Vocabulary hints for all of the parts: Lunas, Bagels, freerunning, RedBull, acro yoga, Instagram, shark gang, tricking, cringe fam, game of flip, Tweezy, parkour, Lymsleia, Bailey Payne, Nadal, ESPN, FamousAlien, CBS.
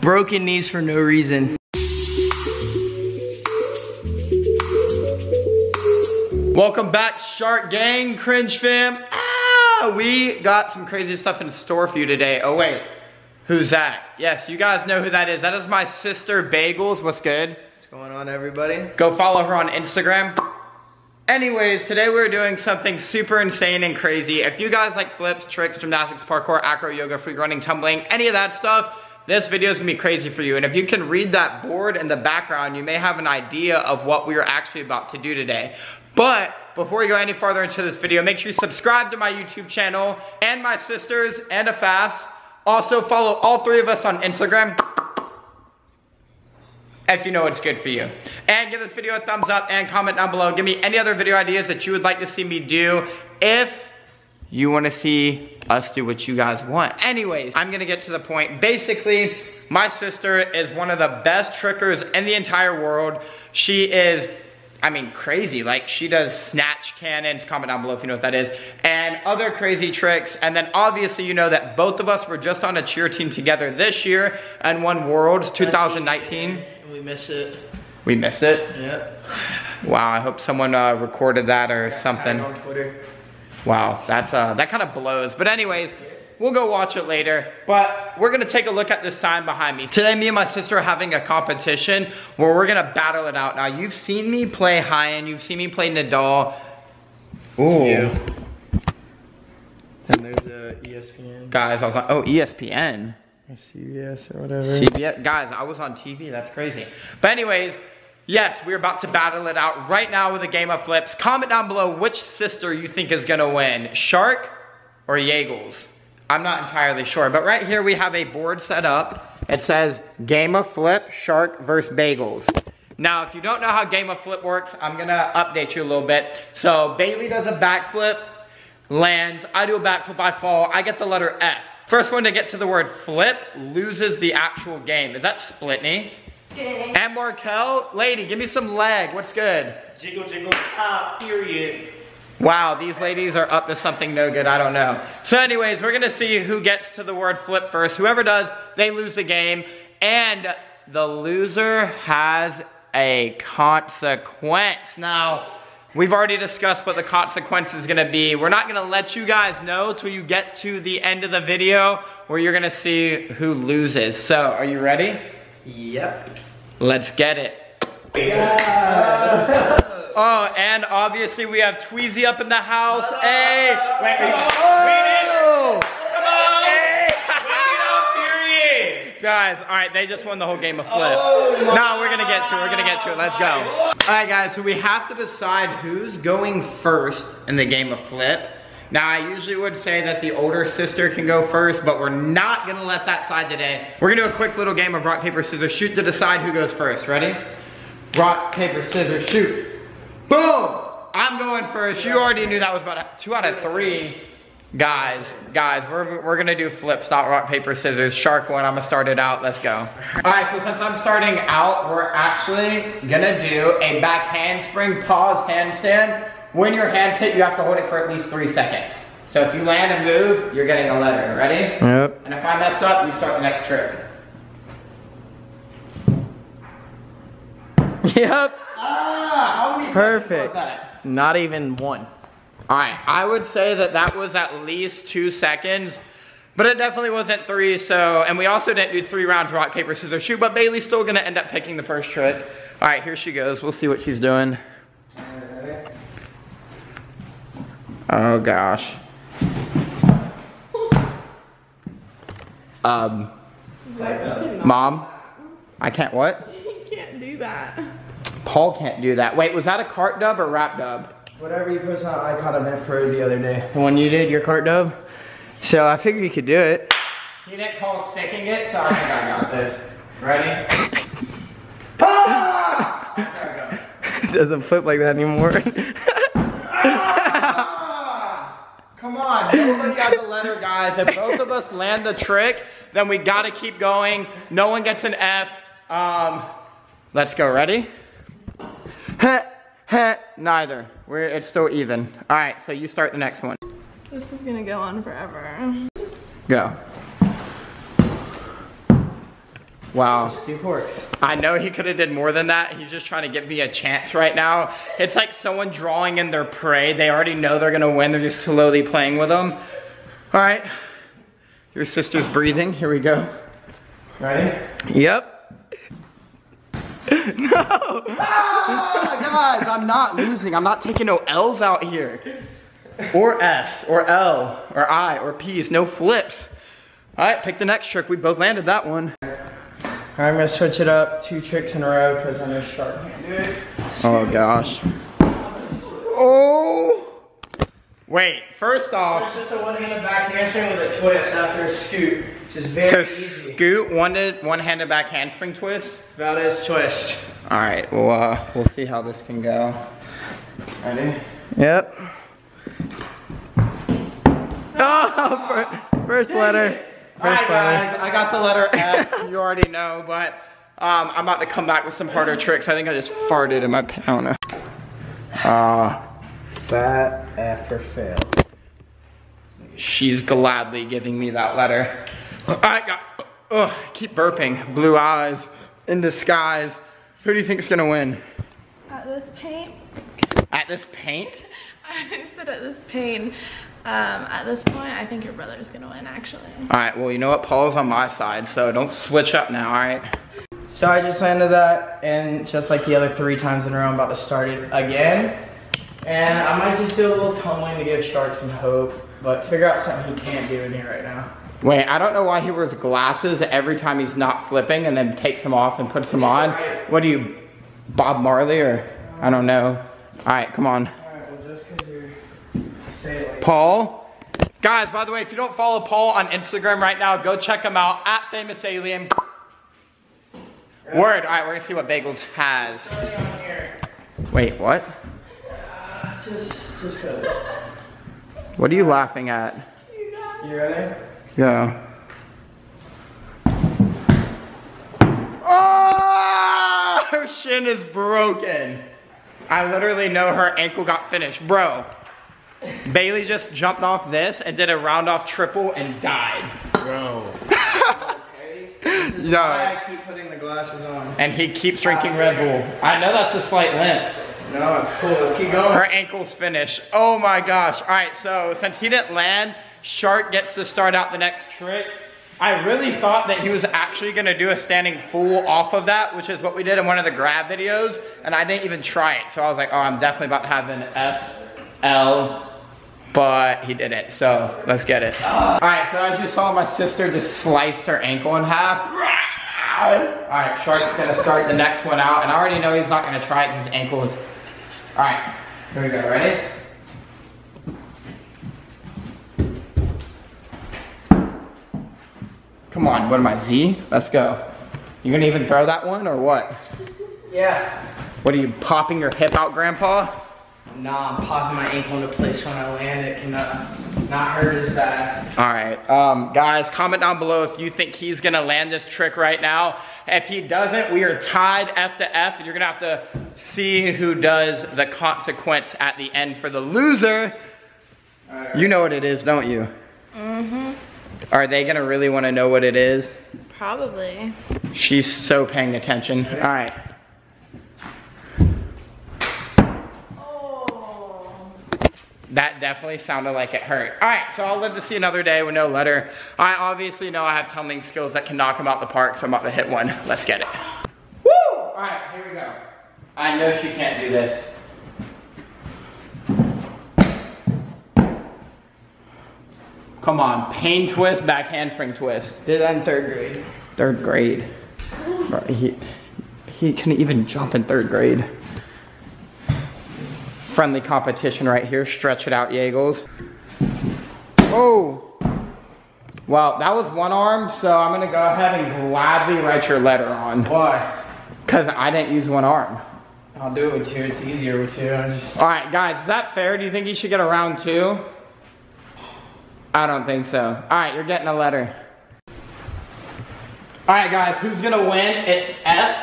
Broken knees for no reason. Welcome back, Shark Gang, Cringe Fam. Ah, we got some crazy stuff in the store for you today. Oh wait, who's that? Yes, you guys know who that is. That is my sister, Bagels. What's good? What's going on, everybody? Go follow her on Instagram. Anyways, today we're doing something super insane and crazy. If you guys like flips, tricks, gymnastics, parkour, acro yoga, free running, tumbling, any of that stuff, this video is gonna be crazy for you. And if you can read that board in the background, you may have an idea of what we are actually about to do today. But before we go any farther into this video, make sure you subscribe to my YouTube channel and my sister's and a fast. Also follow all three of us on Instagram, if you know it's good for you. And give this video a thumbs up and comment down below. Give me any other video ideas that you would like to see me do if you wanna see us do what you guys want. Anyways, I'm gonna get to the point. Basically, my sister is one of the best trickers in the entire world. She is, I mean, crazy. Like, she does snatch cannons. Comment down below if you know what that is. And other crazy tricks. And then obviously you know that both of us were just on a cheer team together this year and won Worlds 2019. We miss it. We miss it? Yep. Wow, I hope someone recorded that or something. On Twitter. Wow, that's that kind of blows. But anyways, we'll go watch it later. But we're gonna take a look at this sign behind me. Today, me and my sister are having a competition where we're gonna battle it out. Now, you've seen me play high-end. You've seen me play Nadal. Ooh. Then there's ESPN. Guys, I was like, oh, ESPN. CBS or whatever. CBS. Guys, I was on TV. That's crazy. But anyways, yes, we're about to battle it out right now with a game of flips. Comment down below which sister you think is going to win, Shark or Yagels. I'm not entirely sure. But right here we have a board set up. It says game of flip, Shark versus Bagels. Now, if you don't know how game of flip works, I'm going to update you a little bit. So, Bailey does a backflip, lands. I do a backflip, I fall. I get the letter F. First one to get to the word flip loses the actual game. Is that Splitney? Good. And Markel, lady, give me some leg. What's good? Jiggle, jiggle, pop, period. Wow, these ladies are up to something no good. I don't know. So anyways, we're going to see who gets to the word flip first. Whoever does, they lose the game. And the loser has a consequence. Now, we've already discussed what the consequence is going to be. We're not going to let you guys know till you get to the end of the video where you're going to see who loses. So, are you ready? Yep. Let's get it. Yeah. Oh, and obviously we have Tweezy up in the house. Oh. Hey! Wait, oh. Come on! Hey. Wait, period. Guys, all right, they just won the whole game of flip. Oh, no, we're going to get to it. We're going to get to it. Let's go. Alright guys, so we have to decide who's going first in the game of flip. Now I usually would say that the older sister can go first, but we're not gonna let that slide today. We're gonna do a quick little game of rock, paper, scissors, shoot to decide who goes first. Ready? Rock, paper, scissors, shoot. Boom! I'm going first. You already knew that was about two out of three. Guys, we're gonna do flips, not rock, paper, scissors. Shark one, I'm gonna start it out, let's go. All right, so since I'm starting out, we're actually gonna do a back handspring, pause, handstand. When your hands hit, you have to hold it for at least 3 seconds. So if you land and move, you're getting a letter, ready? Yep. And if I mess up, you start the next trick. Yep. Ah, how many perfect. Was that? Not even one. All right, I would say that that was at least 2 seconds, but it definitely wasn't three, so, and we also didn't do 3 rounds rock, paper, scissors, shoot, but Bailey's still gonna end up picking the first trick. All right, here she goes. We'll see what she's doing. Oh gosh. Mom, I can't what? You can't do that. Paul can't do that. Wait, was that a cart dub or wrap dub? Whatever you posted on Icon Event Pro the other day. The one you did, your cart dove? So I figured you could do it. He didn't call sticking it, so I think I got this. Ready? Ah! There we go. It doesn't flip like that anymore. Ah! Come on, nobody has a letter, guys. If both of us land the trick, then we gotta keep going. No one gets an F. Let's go, ready? Heh, heh, neither. It's still even. All right, so you start the next one. This is gonna go on forever. Go. Wow. There's two forks. I know he could have did more than that. He's just trying to give me a chance right now. It's like someone drawing in their prey. They already know they're gonna win. They're just slowly playing with them. All right. Your sister's breathing. Here we go. Ready? Yep. No. Ah, guys, I'm not losing. I'm not taking no L's out here. Or F's, or L, or I, or P's. No flips. All right, pick the next trick. We both landed that one. All right, I'm gonna switch it up, 2 tricks in a row because I'm a shark can't do it. Oh gosh. Oh! Wait, first off. So it's just a one-handed back handspring with a twist after a scoop, which is very easy. Scoot, one-handed back handspring twist? That is twist. All right, we'll see how this can go. Ready? Yep. Oh, first letter. First letter. Guys, I got the letter F, you already know, but I'm about to come back with some harder tricks. I think I just farted in my pants. Fat F for fail. She's gladly giving me that letter. I got, keep burping. Blue eyes, in disguise. Who do you think is gonna win? At this paint. At this paint? I said at this paint. At this point, I think your brother's gonna win, actually. Alright, well, you know what? Paul's on my side, so don't switch up now, alright? So I just landed that, and just like the other 3 times in a row, I'm about to start it again. And I might just do a little tumbling to give Shark some hope, but figure out something he can't do in here right now. Wait, I don't know why he wears glasses every time he's not flipping, and then takes them off and puts them on. Right. What are you, Bob Marley, or? I don't know. Alright, come on. Paul. Guys, by the way, if you don't follow Paul on Instagram right now, go check him out at FamousAlien. Word. All right, we're gonna see what Bagels has. Wait, what? Just goes. What are you laughing at? You ready? Yeah. Oh, her shin is broken. I literally know her ankle got finished, bro. Bailey just jumped off this and did a round off triple and died. Bro. Okay. This is why I keep putting the glasses on. And he keeps drinking Red Bull. I know that's a slight limp. No, it's cool. Let's keep going. Her ankle's finished. Oh my gosh. All right, so since he didn't land, Shark gets to start out the next trick. I really thought that he was actually gonna do a standing full off of that, which is what we did in one of the grab videos, and I didn't even try it. So I was like, oh, I'm definitely about to have an F L, but he did it, so let's get it. Alright, so as you saw, my sister just sliced her ankle in half. Alright, Shark's gonna start the next one out, and I already know he's not gonna try it because his ankle is... Alright, here we go, ready? Come on, what am I, Z? Let's go. You gonna even throw that one, or what? Yeah. What are you, popping your hip out, Grandpa? Nah, I'm popping my ankle into place when I land. It cannot not hurt as bad. Alright, guys, comment down below if you think he's gonna land this trick right now. If he doesn't, we are tied F to F. You're gonna have to see who does the consequence at the end for the loser. Right. You know what it is, don't you? Mm-hmm. Are they gonna really wanna know what it is? Probably. She's so paying attention. Alright. That definitely sounded like it hurt. All right, so I'll live to see another day with no letter. I obviously know I have tumbling skills that can knock him out the park, so I'm about to hit one. Let's get it. Woo! All right, here we go. I know she can't do this. Come on, pain twist, back handspring twist. Did that in 3rd grade. 3rd grade. Bro, he couldn't even jump in 3rd grade. Friendly competition right here. Stretch it out, Yagels. Oh! Well, that was one arm, so I'm gonna go ahead and gladly write your letter on. Why? Because I didn't use one arm. I'll do it with 2. It's easier with 2. Alright, guys, is that fair? Do you think you should get a round 2? I don't think so. Alright, you're getting a letter. Alright, guys, who's gonna win? It's F.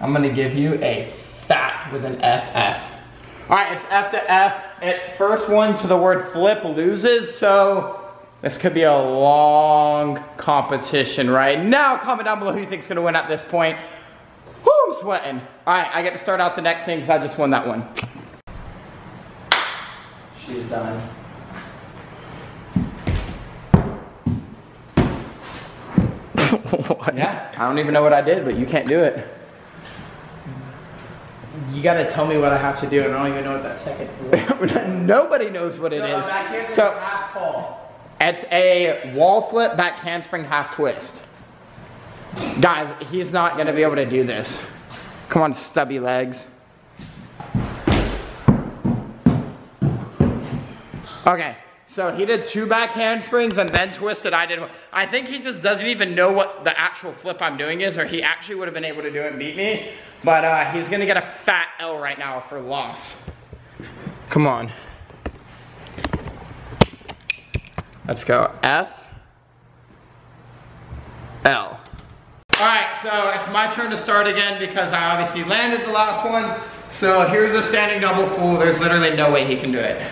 I'm gonna give you a fact with an FF. All right, it's F to F. It's first one to the word flip loses, so This could be a long competition right now. Comment down below who you think's gonna win at this point. Woo, I'm sweating. All right, I get to start out the next thing because I just won that one. She's done. What? Yeah, I don't even know what I did, but you can't do it. You gotta tell me what I have to do, and I don't even know what that second was. Nobody knows what it is. Back here's a half fall. It's a wall flip, back handspring, half twist. Guys, he's not gonna be able to do this. Come on, stubby legs. Okay, so he did two back handsprings and then twisted. I did one. I think he just doesn't even know what the actual flip I'm doing is, or he actually would have been able to do it and beat me. But he's gonna get a fat L right now for loss. Come on. Let's go F, L. All right, so it's my turn to start again because I obviously landed the last one. So here's a standing double full. There's literally no way he can do it.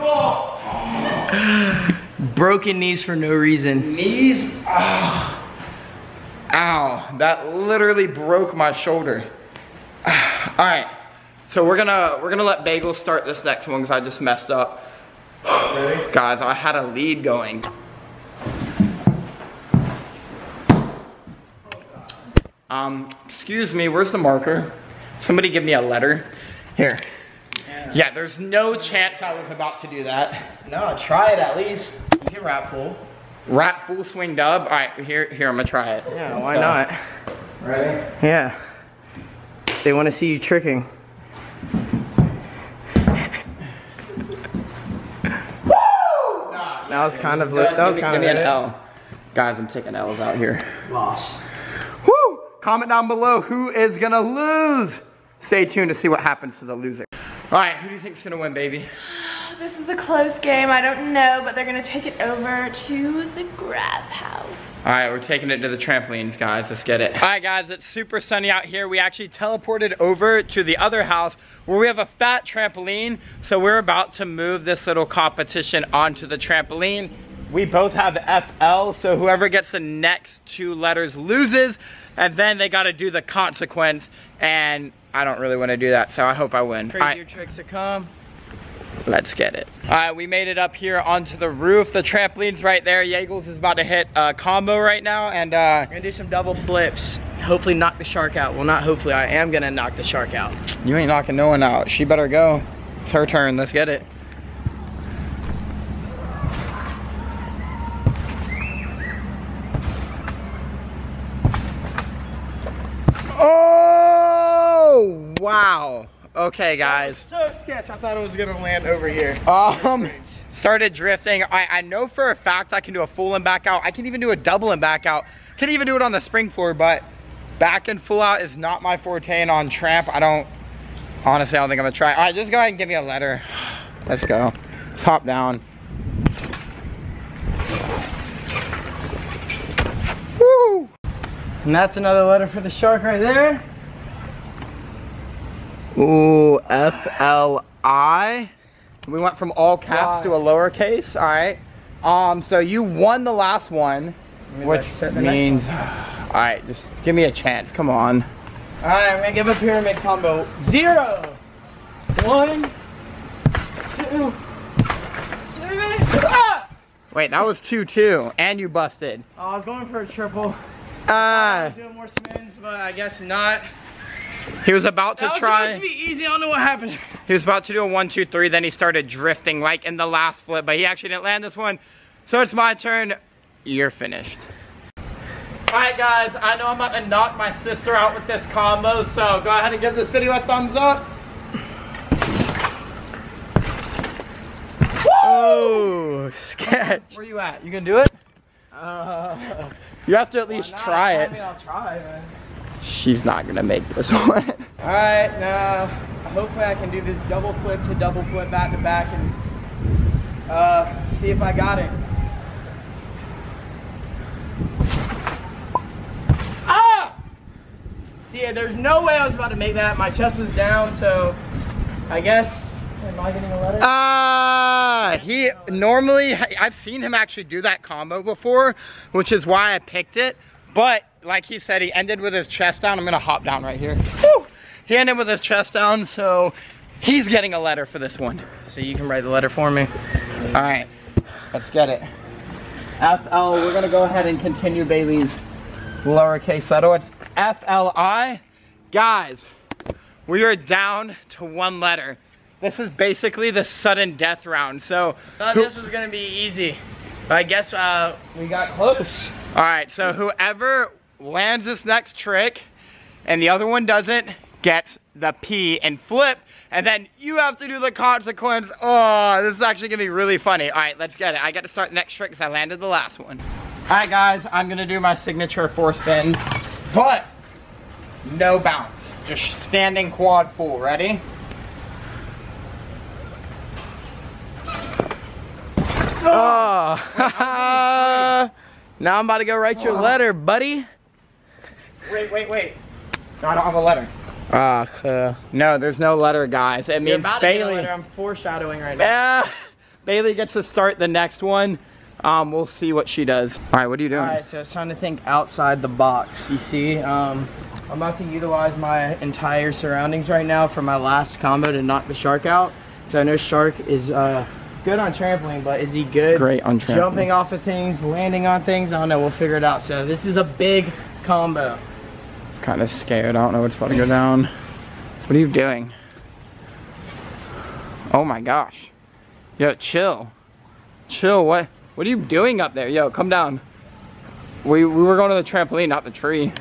Oh. Broken knees for no reason. Knees, oh. Ow, that literally broke my shoulder. All right, so we're gonna let Bagels start this next one because I just messed up. Really? Guys, I had a lead going. Excuse me, where's the marker? Somebody give me a letter. Here. Yeah, there's no chance I was about to do that. No, try it at least. You can wrap full. Wrap full swing dub? All right, here, I'm gonna try it. Yeah, why not? Ready? Yeah. They wanna see you tricking. That was kind of, that was kind of an L. Guys, I'm taking L's out here. Loss. Woo! Comment down below who is gonna lose. Stay tuned to see what happens to the loser. All right, who do you think's gonna win, baby? This is a close game. I don't know, but they're gonna take it over to the grab house. All right, we're taking it to the trampolines, guys. Let's get it. All right, guys, it's super sunny out here. We actually teleported over to the other house where we have a fat trampoline. So we're about to move this little competition onto the trampoline. We both have FL, so whoever gets the next two letters loses, and then they gotta do the consequence, and I don't really wanna do that, so I hope I win. Crazier tricks to come. Let's get it. All right, we made it up here onto the roof. The trampoline's right there. Bagels is about to hit a combo right now, and we're gonna do some double flips. Hopefully knock the shark out. Well, not hopefully, I am gonna knock the shark out. You ain't knocking no one out. She better go. It's her turn, let's get it. Oh, wow. Okay, guys. So sketch. I thought it was gonna land over here. Started drifting. I know for a fact I can do a full and back out. I can even do a double and back out. Can even do it on the spring floor, but back and full out is not my forte. And on tramp, honestly, I don't think I'm gonna try. All right, just go ahead and give me a letter. Let's go. Top down. Woo! And that's another letter for the shark right there. Ooh, F-L-I. We went from all caps to a lowercase, all right. So you won the last one, which means, all right, just give me a chance, come on. All right, I'm gonna give a pyramid combo. 0, 1, 2, 3. Ah! Wait, that was 2-2, and you busted. Oh, I was going for a triple. I was doing more spins, but I guess not. He was about to try. That was supposed to be easy. I don't know what happened. He was about to do a 1, 2, 3. Then he started drifting like in the last flip, but he actually didn't land this one. So it's my turn. You're finished. All right, guys. I know I'm about to knock my sister out with this combo. So go ahead and give this video a thumbs up. Whoa! Oh, sketch. Where you at? You gonna do it? You have to at least try it. I mean, I'll try, man. She's not gonna make this one. All right, now hopefully I can do this double flip to double flip back to back and see if I got it. Ah! See, there's no way I was about to make that. My chest was down, so I guess Am I getting a letter? He normally, I've seen him actually do that combo before, which is why I picked it. But like he said, he ended with his chest down. I'm gonna hop down right here. Woo! He ended with his chest down, so he's getting a letter for this one. So you can write the letter for me. All right, let's get it. FL, we're gonna go ahead and continue Bailey's lowercase letter. It's FLI. Guys, we are down to one letter. This is basically the sudden death round. So thought this was gonna be easy, but I guess we got close. All right, so whoever lands this next trick and the other one doesn't gets the P and flip, and then you have to do the consequence. Oh, this is actually gonna be really funny. All right, let's get it. I got to start the next trick because I landed the last one. All right, guys, I'm gonna do my signature four spins, but no bounce. Just standing quad full. Ready? Oh. Now I'm about to go write your letter, buddy. Wait. No, I don't have a letter. No, there's no letter, guys. It means Bailey. I'm foreshadowing right now. Bailey gets to start the next one. We'll see what she does. All right, what are you doing? All right, so it's time to think outside the box. You see, I'm about to utilize my entire surroundings right now for my last combo to knock the shark out. Because I know shark is good on trampoline, but is he good? Great on trampoline. Jumping off of things, landing on things, I don't know, we'll figure it out. So this is a big combo. Kind of scared, I don't know what's about to go down. What are you doing? Oh my gosh. Yo, chill. Chill, what are you doing up there? Yo, come down. We were going to the trampoline, not the tree.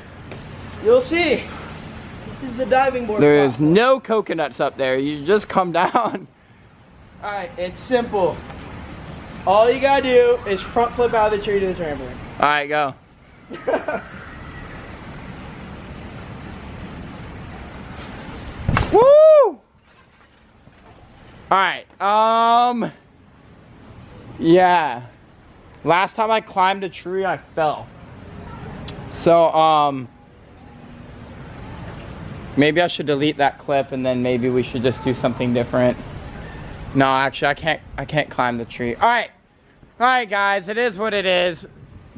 You'll see. This is the diving board. There is no coconuts up there, you just come down. Alright, it's simple. All you gotta do is front flip out of the tree to the trampoline. Alright, go. Woo! Alright, yeah. Last time I climbed a tree, I fell. So, maybe I should delete that clip and then maybe we should just do something different. No, actually, I can't climb the tree. All right, guys, it is what it is.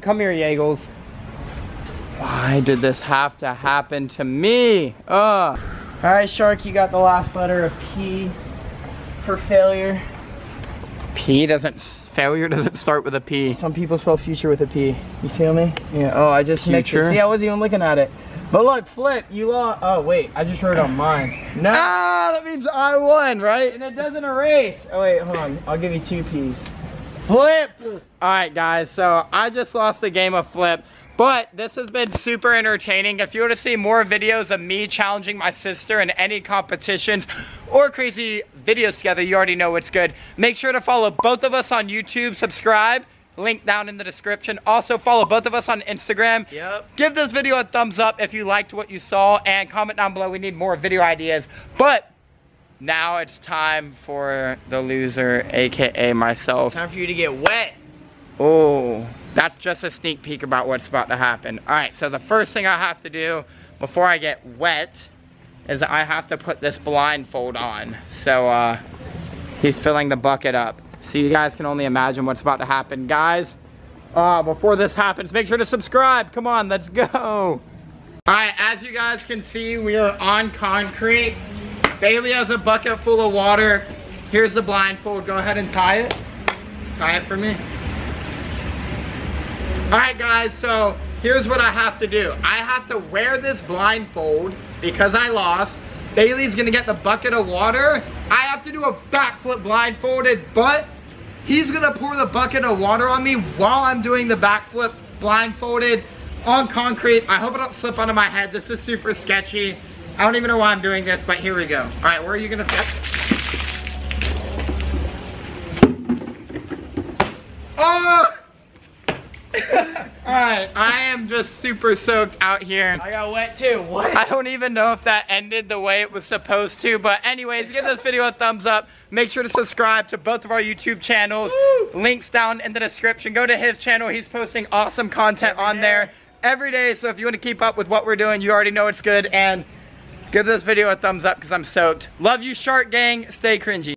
Come here, Yagels. Why did this have to happen to me? All right, Shark, you got the last letter of P for failure. Failure doesn't start with a P. Some people spell future with a P. You feel me? Yeah. Oh, I just mixed it. See, I wasn't even looking at it. But look, flip, you lost. Oh, wait, I just wrote on mine. No. Ah, that means I won, right? And it doesn't erase. Oh, wait, hold on. I'll give you two P's. Flip. All right, guys, so I just lost the game of flip, but this has been super entertaining. If you want to see more videos of me challenging my sister in any competitions or crazy videos together, you already know what's good. Make sure to follow both of us on YouTube, subscribe. Link down in the description. Also follow both of us on Instagram. Yep. Give this video a thumbs up if you liked what you saw and comment down below. We need more video ideas. But now it's time for the loser, AKA myself. Time for you to get wet. Oh, that's just a sneak peek about what's about to happen. All right, so the first thing I have to do before I get wet is I have to put this blindfold on. So he's filling the bucket up. So you guys can only imagine what's about to happen. Guys, before this happens, make sure to subscribe. Come on, let's go. All right, as you guys can see, we are on concrete. Bailey has a bucket full of water. Here's the blindfold. Go ahead and tie it. Tie it for me. All right, guys, so here's what I have to do. I have to wear this blindfold because I lost. Bailey's gonna get the bucket of water. I have to do a backflip blindfolded, but he's gonna pour the bucket of water on me while I'm doing the backflip blindfolded on concrete. I hope I don't slip onto my head. This is super sketchy. I don't even know why I'm doing this, but here we go. All right, where are you gonna flip? Oh! All right, I am just super soaked out here. I got wet too. What? I don't even know if that ended the way it was supposed to, but anyways, give this video a thumbs up. Make sure to subscribe to both of our YouTube channels. Woo! Links down in the description. Go to his channel. He's posting awesome content on there every day, so if you want to keep up with what we're doing, you already know it's good. And give this video a thumbs up because I'm soaked. Love you, Shark Gang. Stay cringy.